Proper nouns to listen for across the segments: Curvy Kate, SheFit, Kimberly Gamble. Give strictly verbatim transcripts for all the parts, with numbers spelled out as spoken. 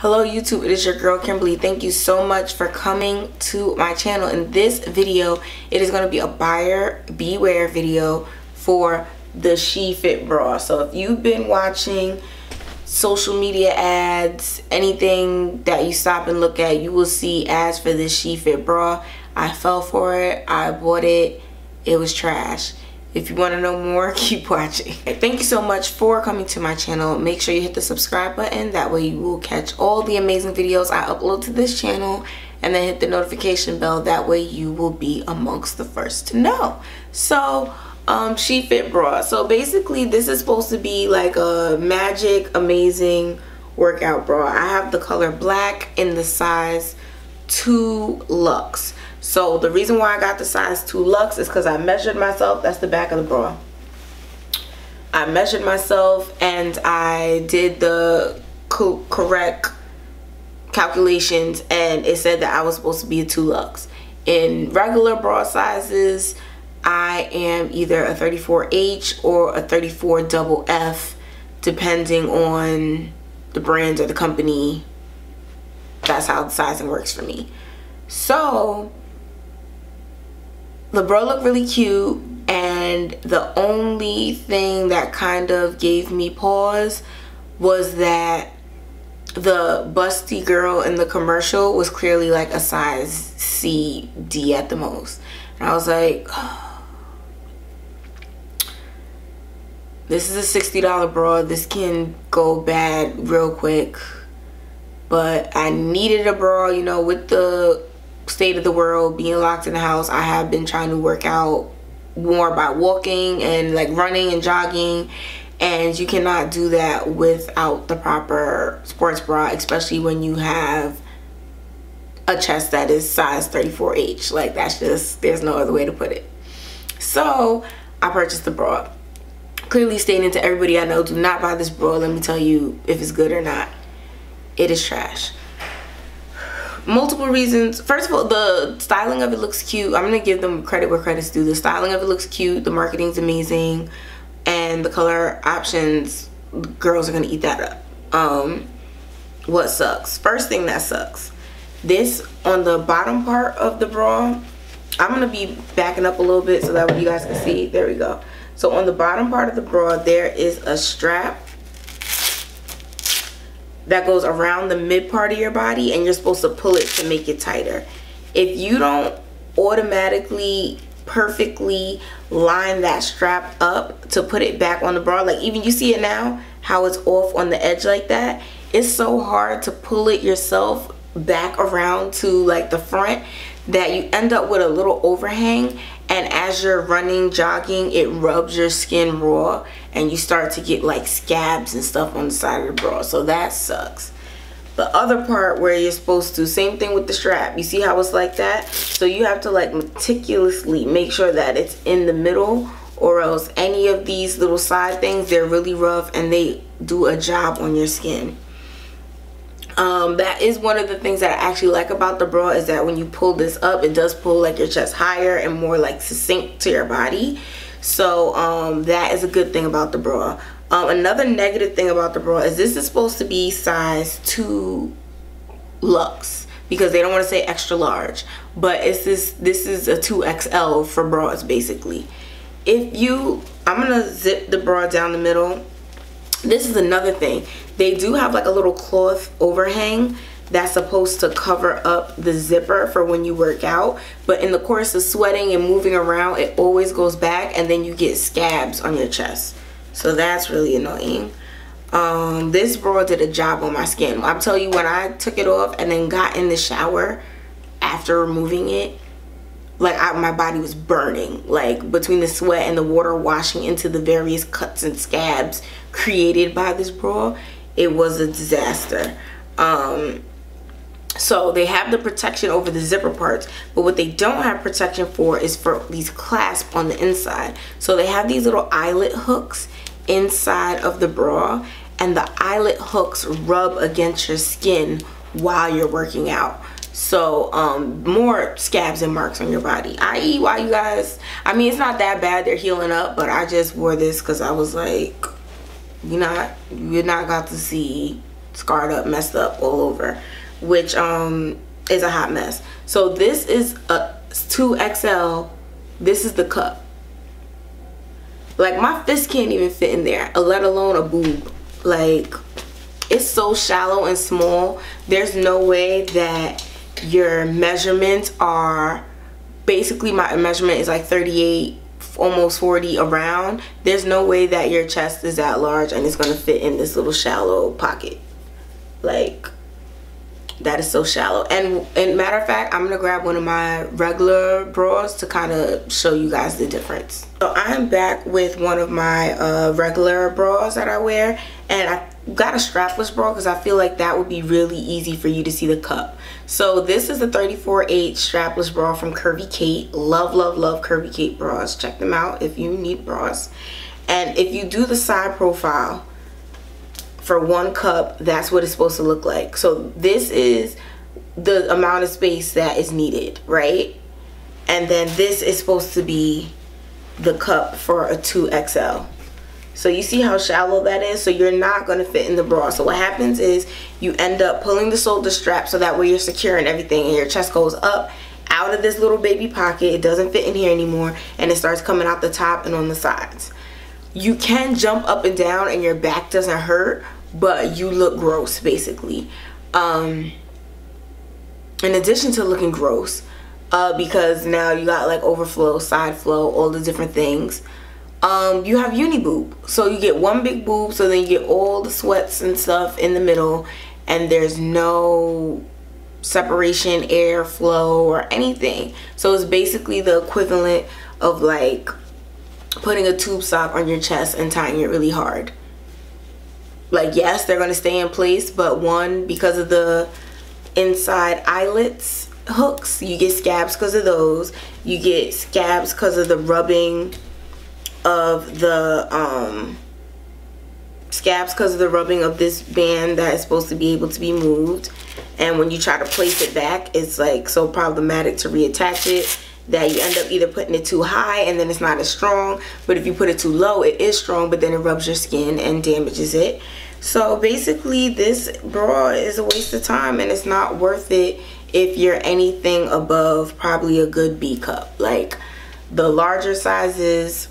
Hello YouTube, it is your girl Kimberly. Thank you so much for coming to my channel. In this video, it is going to be a buyer beware video for the SheFit bra. So if you've been watching social media ads, anything that you stop and look at, you will see ads for this SheFit bra. I fell for it, I bought it, it was trash. If you want to know more, keep watching. Thank you so much for coming to my channel. Make sure you hit the subscribe button. That way you will catch all the amazing videos I upload to this channel. And then hit the notification bell. That way you will be amongst the first to know. So, um, SheFit bra. So basically this is supposed to be like a magic, amazing workout bra. I have the color black in the size two luxe. So the reason why I got the size two luxe is because I measured myself. That's the back of the bra. I measured myself and I did the co correct calculations, and it said that I was supposed to be a two luxe. In regular bra sizes, I am either a thirty-four H or a thirty-four double F, depending on the brand or the company. That's how the sizing works for me. So the bra looked really cute, and the only thing that kind of gave me pause was that the busty girl in the commercial was clearly like a size C, D at the most. And I was like, oh, this is a sixty dollar bra. This can go bad real quick. But I needed a bra, you know, with the state of the world, being locked in the house. I have been trying to work out more by walking and like running and jogging, and you cannot do that without the proper sports bra, especially when you have a chest that is size thirty-four H. Like, that's just, there's no other way to put it. So I purchased the bra, clearly stating to everybody I know, do not buy this bra. Let me tell you if it's good or not. It is trash. Multiple reasons. First of all, the styling of it looks cute. I'm gonna give them credit where credit's due. The styling of it looks cute, the marketing's amazing, and the color options, girls are gonna eat that up. Um what sucks? First thing that sucks, this on the bottom part of the bra. I'm gonna be backing up a little bit so that way you guys can see. There we go. So on the bottom part of the bra, there is a strap that goes around the mid part of your body, and you're supposed to pull it to make it tighter. If you don't automatically perfectly line that strap up to put it back on the bra, like even you see it now, how it's off on the edge like that, it's so hard to pull it yourself back around to like the front that you end up with a little overhang, and as you're running, jogging, it rubs your skin raw and you start to get like scabs and stuff on the side of the bra. So that sucks. The other part where you're supposed to, same thing with the strap, you see how it's like that? So you have to like meticulously make sure that it's in the middle, or else any of these little side things, they're really rough and they do a job on your skin. Um, that is one of the things that I actually like about the bra, is that when you pull this up, it does pull like your chest higher and more like succinct to your body. So um, that is a good thing about the bra. Um, another negative thing about the bra is this is supposed to be size two luxe, because they don't want to say extra large, but it's this this is a two X L for bras basically. If you, I'm gonna zip the bra down the middle. This is another thing. They do have like a little cloth overhang that's supposed to cover up the zipper for when you work out, but in the course of sweating and moving around, it always goes back, and then you get scabs on your chest. So that's really annoying. Um, this bra did a job on my skin. I'll tell you, when I took it off and then got in the shower after removing it, like I, my body was burning, like between the sweat and the water washing into the various cuts and scabs created by this bra. It was a disaster. Um, so they have the protection over the zipper parts, but what they don't have protection for is for these clasps on the inside. So they have these little eyelet hooks inside of the bra, and the eyelet hooks rub against your skin while you're working out. So um more scabs and marks on your body. I E why you guys, I mean, it's not that bad, they're healing up, but I just wore this because I was like, you're not you're not about to see scarred up, messed up all over, which um is a hot mess. So this is a two X L. This is the cup. Like, my fist can't even fit in there, let alone a boob. Like, it's so shallow and small. There's no way that your measurements are, basically my measurement is like thirty-eight, almost forty around. There's no way that your chest is that large and it's gonna fit in this little shallow pocket. Like, that is so shallow. And, and matter of fact, I'm gonna grab one of my regular bras to kind of show you guys the difference. So I'm back with one of my uh, regular bras that I wear, and I got a strapless bra because I feel like that would be really easy for you to see the cup. So this is the thirty-four eight strapless bra from Curvy Kate. Love, love, love Curvy Kate bras. Check them out if you need bras. And if you do the side profile, for one cup, that's what it's supposed to look like. So this is the amount of space that is needed, right? And then this is supposed to be the cup for a two X L. So you see how shallow that is? So you're not going to fit in the bra. So what happens is you end up pulling the shoulder strap so that way you're securing everything and your chest goes up out of this little baby pocket. It doesn't fit in here anymore and it starts coming out the top and on the sides. You can jump up and down and your back doesn't hurt, but you look gross, basically. Um, in addition to looking gross, uh, because now you got like overflow, side flow, all the different things. Um, you have uni boob, so you get one big boob, so then you get all the sweats and stuff in the middle, and there's no separation, air flow, or anything. So it's basically the equivalent of like putting a tube sock on your chest and tying it really hard. Like, yes, they're going to stay in place, but one, because of the inside eyelets hooks, you get scabs because of those. You get scabs because of the rubbing of the um scabs because of the rubbing of this band that is supposed to be able to be moved, and when you try to place it back, it's like so problematic to reattach it that you end up either putting it too high and then it's not as strong, but if you put it too low, it is strong, but then it rubs your skin and damages it. So basically this bra is a waste of time and it's not worth it if you're anything above probably a good B cup. Like, the larger sizes,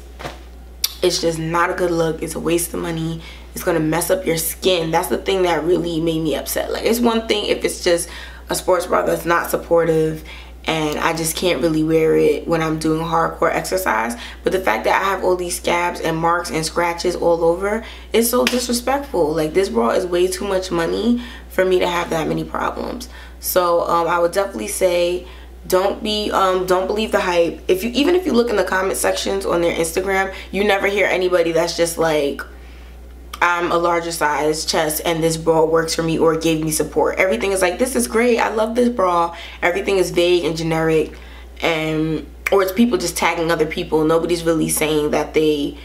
it's just not a good look. It's a waste of money. It's gonna mess up your skin. That's the thing that really made me upset. Like, it's one thing if it's just a sports bra that's not supportive and I just can't really wear it when I'm doing hardcore exercise. But the fact that I have all these scabs and marks and scratches all over, it's so disrespectful. Like, this bra is way too much money for me to have that many problems. So um, I would definitely say don't be, um, don't believe the hype. If you, even if you look in the comment sections on their Instagram, you never hear anybody that's just like, I'm a larger size chest and this bra works for me or gave me support. Everything is like, this is great, I love this bra. Everything is vague and generic, and or it's people just tagging other people. Nobody's really saying that they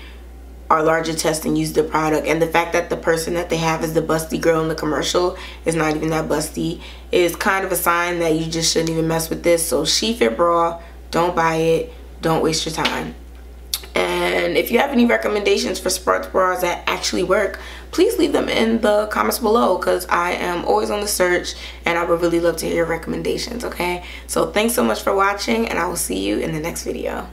are larger chest and use the product. And the fact that the person that they have is the busty girl in the commercial is not even that busty is kind of a sign that you just shouldn't even mess with this. So SheFit bra, don't buy it, don't waste your time. And if you have any recommendations for sports bras that actually work, please leave them in the comments below, because I am always on the search and I would really love to hear your recommendations, okay? So thanks so much for watching, and I will see you in the next video.